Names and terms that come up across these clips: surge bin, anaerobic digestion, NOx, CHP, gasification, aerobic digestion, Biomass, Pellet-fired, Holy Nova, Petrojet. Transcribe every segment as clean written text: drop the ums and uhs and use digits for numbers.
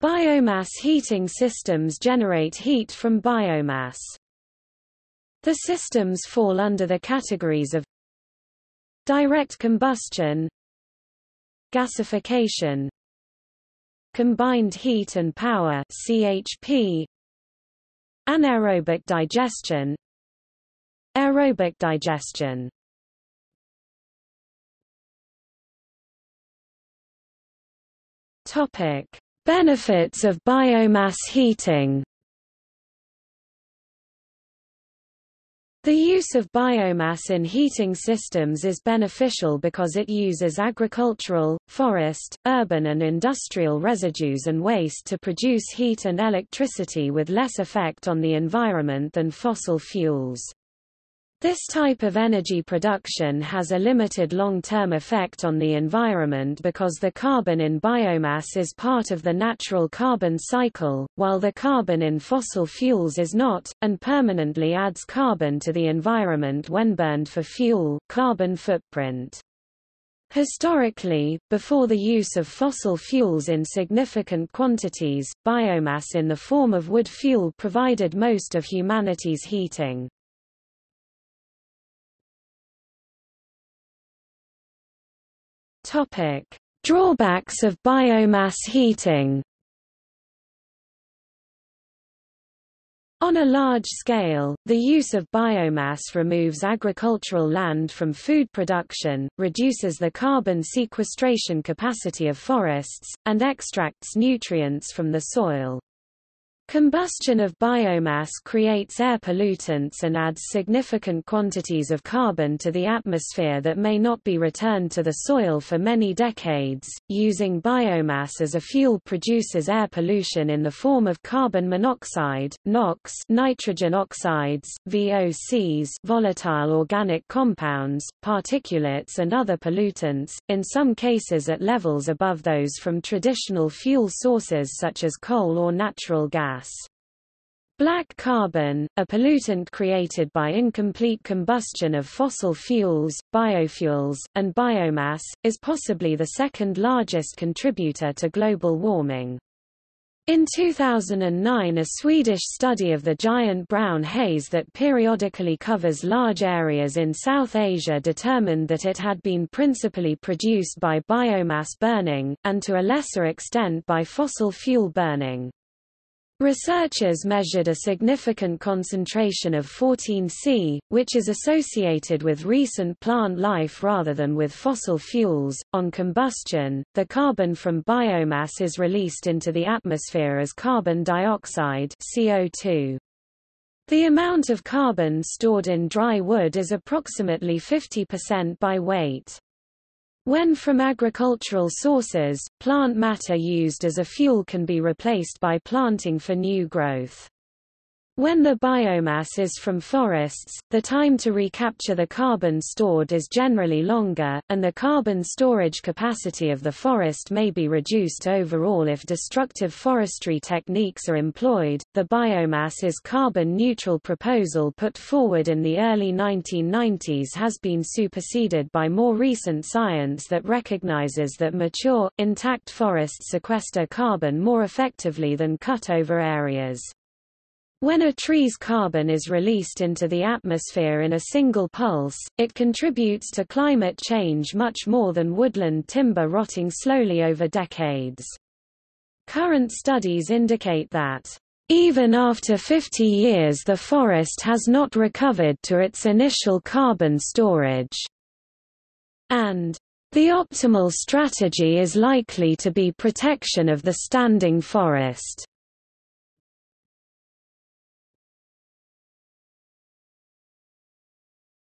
Biomass heating systems generate heat from biomass. The systems fall under the categories of direct combustion, gasification, combined heat and power (CHP), anaerobic digestion, aerobic digestion. Topic: Benefits of biomass heating. The use of biomass in heating systems is beneficial because it uses agricultural, forest, urban and industrial residues and waste to produce heat and electricity with less effect on the environment than fossil fuels. This type of energy production has a limited long-term effect on the environment because the carbon in biomass is part of the natural carbon cycle, while the carbon in fossil fuels is not, and permanently adds carbon to the environment when burned for fuel. Carbon footprint. Historically, before the use of fossil fuels in significant quantities, biomass in the form of wood fuel provided most of humanity's heating. Topic: Drawbacks of biomass heating. On a large scale, the use of biomass removes agricultural land from food production, reduces the carbon sequestration capacity of forests, and extracts nutrients from the soil. Combustion of biomass creates air pollutants and adds significant quantities of carbon to the atmosphere that may not be returned to the soil for many decades. Using biomass as a fuel produces air pollution in the form of carbon monoxide, NOx, nitrogen oxides, VOCs, volatile organic compounds, particulates and other pollutants, in some cases at levels above those from traditional fuel sources such as coal or natural gas. Black carbon, a pollutant created by incomplete combustion of fossil fuels, biofuels, and biomass, is possibly the second largest contributor to global warming. In 2009, a Swedish study of the giant brown haze that periodically covers large areas in South Asia determined that it had been principally produced by biomass burning, and to a lesser extent by fossil fuel burning. Researchers measured a significant concentration of 14C, which is associated with recent plant life rather than with fossil fuels. On combustion, the carbon from biomass is released into the atmosphere as carbon dioxide (CO2). The amount of carbon stored in dry wood is approximately 50% by weight. When from agricultural sources, plant matter used as a fuel can be replaced by planting for new growth. When the biomass is from forests, the time to recapture the carbon stored is generally longer, and the carbon storage capacity of the forest may be reduced overall if destructive forestry techniques are employed. The biomass is carbon neutral proposal put forward in the early 1990s has been superseded by more recent science that recognizes that mature, intact forests sequester carbon more effectively than cut-over areas. When a tree's carbon is released into the atmosphere in a single pulse, it contributes to climate change much more than woodland timber rotting slowly over decades. Current studies indicate that, even after 50 years, the forest has not recovered to its initial carbon storage, and the optimal strategy is likely to be protection of the standing forest.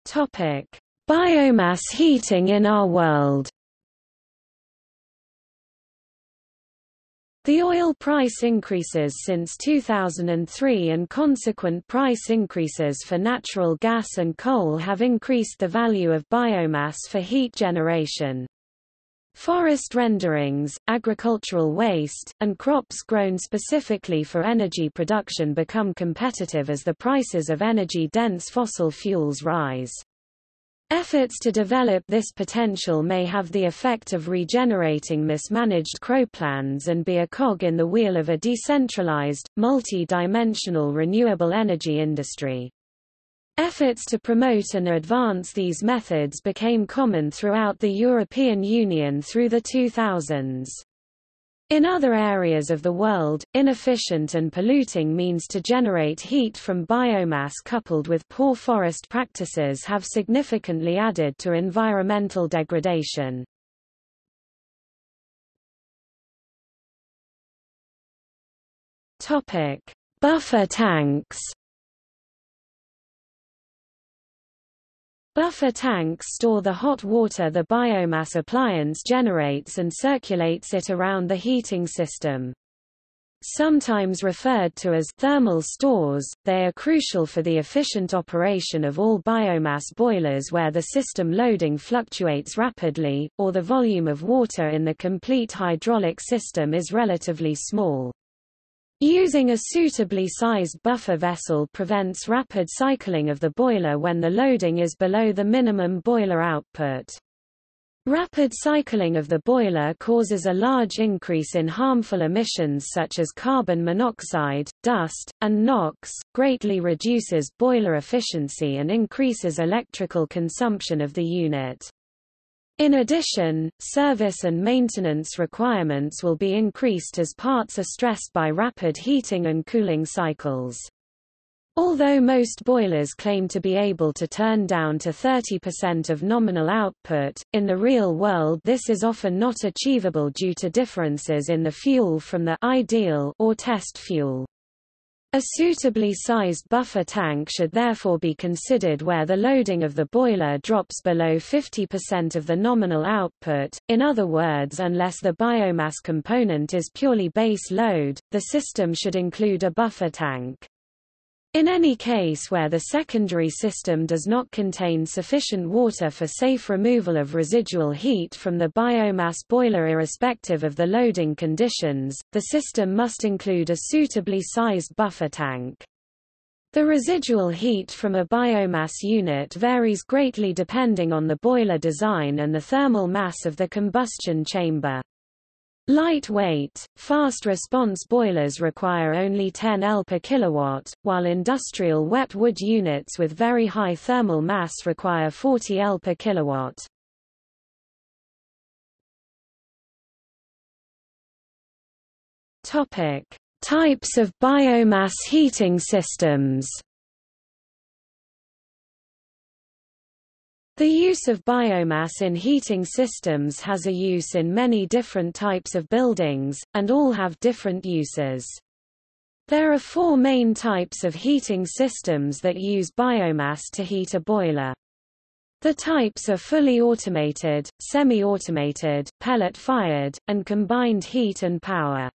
Topic: Biomass heating in our world. The oil price increases since 2003 and consequent price increases for natural gas and coal have increased the value of biomass for heat generation. Forest renderings, agricultural waste, and crops grown specifically for energy production become competitive as the prices of energy-dense fossil fuels rise. Efforts to develop this potential may have the effect of regenerating mismanaged croplands and be a cog in the wheel of a decentralized, multi-dimensional renewable energy industry. Efforts to promote and advance these methods became common throughout the European Union through the 2000s. In other areas of the world, inefficient and polluting means to generate heat from biomass coupled with poor forest practices have significantly added to environmental degradation. Topic: Buffer tanks. Buffer tanks store the hot water the biomass appliance generates and circulates it around the heating system. Sometimes referred to as thermal stores, they are crucial for the efficient operation of all biomass boilers where the system loading fluctuates rapidly, or the volume of water in the complete hydraulic system is relatively small. Using a suitably sized buffer vessel prevents rapid cycling of the boiler when the loading is below the minimum boiler output. Rapid cycling of the boiler causes a large increase in harmful emissions such as carbon monoxide, dust, and NOx, greatly reduces boiler efficiency and increases electrical consumption of the unit. In addition, service and maintenance requirements will be increased as parts are stressed by rapid heating and cooling cycles. Although most boilers claim to be able to turn down to 30% of nominal output, in the real world this is often not achievable due to differences in the fuel from the ideal or test fuel. A suitably sized buffer tank should therefore be considered where the loading of the boiler drops below 50% of the nominal output. In other words, unless the biomass component is purely base load, the system should include a buffer tank. In any case where the secondary system does not contain sufficient water for safe removal of residual heat from the biomass boiler irrespective of the loading conditions, the system must include a suitably sized buffer tank. The residual heat from a biomass unit varies greatly depending on the boiler design and the thermal mass of the combustion chamber. Lightweight, fast-response boilers require only 10 L per kilowatt, while industrial wet wood units with very high thermal mass require 40 L per kilowatt. Types of biomass heating systems. The use of biomass in heating systems has a use in many different types of buildings, and all have different uses. There are four main types of heating systems that use biomass to heat a boiler. The types are fully automated, semi-automated, pellet-fired, and combined heat and power.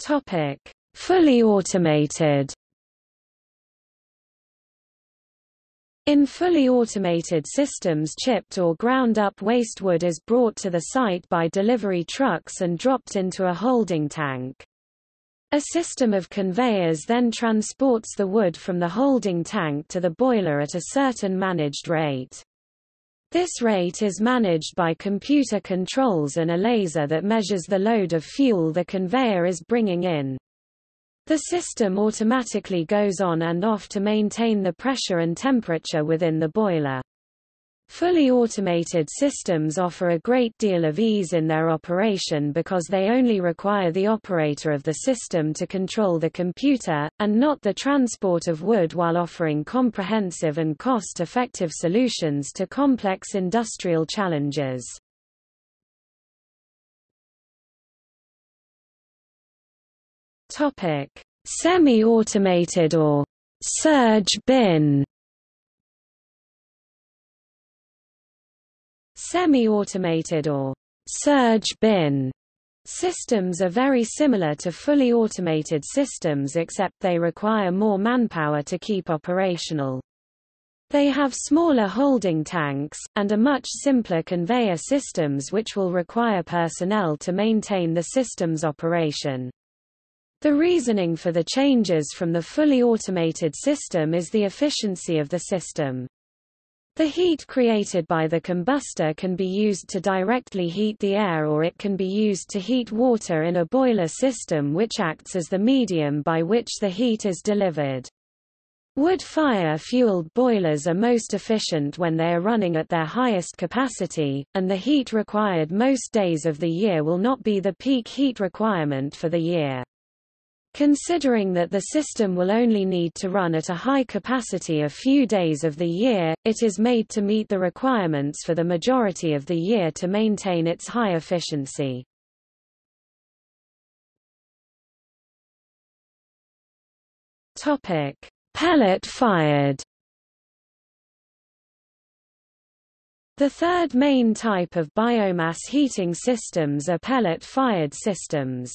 Topic: Fully automated. In fully automated systems, chipped or ground-up wastewood is brought to the site by delivery trucks and dropped into a holding tank. A system of conveyors then transports the wood from the holding tank to the boiler at a certain managed rate. This rate is managed by computer controls and a laser that measures the load of fuel the conveyor is bringing in. The system automatically goes on and off to maintain the pressure and temperature within the boiler. Fully automated systems offer a great deal of ease in their operation because they only require the operator of the system to control the computer, and not the transport of wood, while offering comprehensive and cost-effective solutions to complex industrial challenges. Semi-automated or surge bin. Semi-automated or surge bin systems are very similar to fully automated systems, except they require more manpower to keep operational. They have smaller holding tanks, and are much simpler conveyor systems which will require personnel to maintain the system's operation. The reasoning for the changes from the fully automated system is the efficiency of the system. The heat created by the combustor can be used to directly heat the air, or it can be used to heat water in a boiler system, which acts as the medium by which the heat is delivered. Wood-fire-fueled boilers are most efficient when they are running at their highest capacity, and the heat required most days of the year will not be the peak heat requirement for the year. Considering that the system will only need to run at a high capacity a few days of the year, it is made to meet the requirements for the majority of the year to maintain its high efficiency. Pellet-fired. The third main type of biomass heating systems are pellet-fired systems.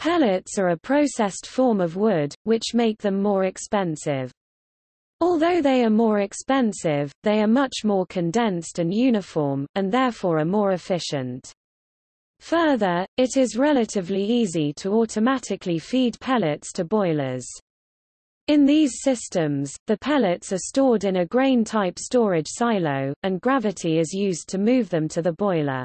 Pellets are a processed form of wood, which make them more expensive. Although they are more expensive, they are much more condensed and uniform, and therefore are more efficient. Further, it is relatively easy to automatically feed pellets to boilers. In these systems, the pellets are stored in a grain-type storage silo, and gravity is used to move them to the boiler.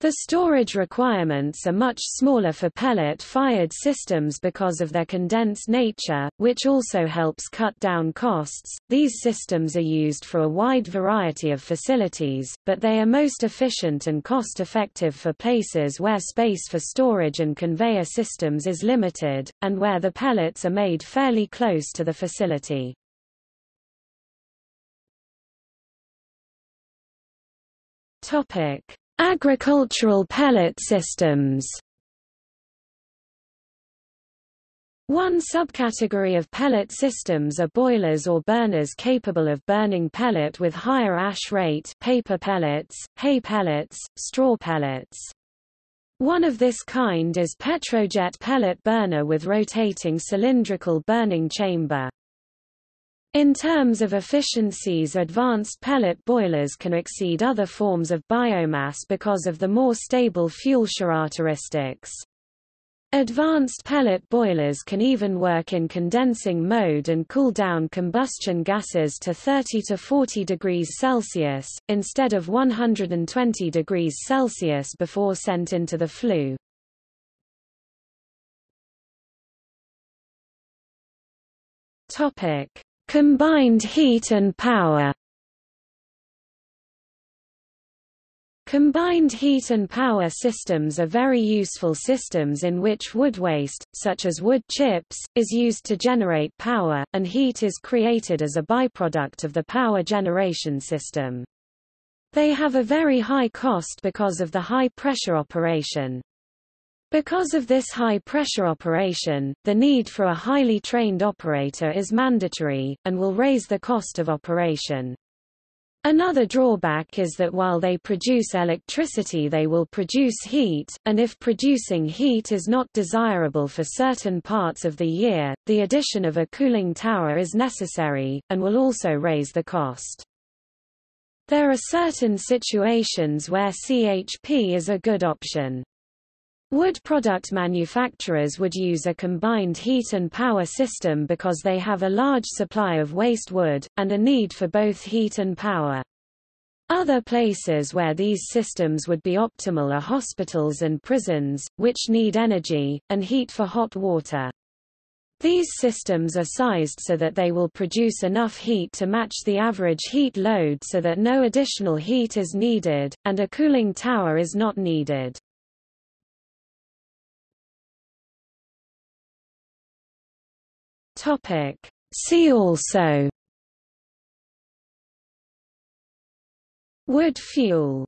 The storage requirements are much smaller for pellet-fired systems because of their condensed nature, which also helps cut down costs. These systems are used for a wide variety of facilities, but they are most efficient and cost-effective for places where space for storage and conveyor systems is limited, and where the pellets are made fairly close to the facility. Agricultural pellet systems. One subcategory of pellet systems are boilers or burners capable of burning pellet with higher ash rate, paper pellets, hay pellets, straw pellets. One of this kind is Petrojet pellet burner with rotating cylindrical burning chamber. In terms of efficiencies, advanced pellet boilers can exceed other forms of biomass because of the more stable fuel characteristics. Advanced pellet boilers can even work in condensing mode and cool down combustion gases to 30 to 40 degrees Celsius, instead of 120 degrees Celsius before sent into the flue. Combined heat and power. Combined heat and power systems are very useful systems in which wood waste, such as wood chips, is used to generate power, and heat is created as a byproduct of the power generation system. They have a very high cost because of the high-pressure operation. Because of this high-pressure operation, the need for a highly trained operator is mandatory, and will raise the cost of operation. Another drawback is that while they produce electricity, they will produce heat, and if producing heat is not desirable for certain parts of the year, the addition of a cooling tower is necessary, and will also raise the cost. There are certain situations where CHP is a good option. Wood product manufacturers would use a combined heat and power system because they have a large supply of waste wood, and a need for both heat and power. Other places where these systems would be optimal are hospitals and prisons, which need energy, and heat for hot water. These systems are sized so that they will produce enough heat to match the average heat load so that no additional heat is needed, and a cooling tower is not needed. See also: Wood fuel.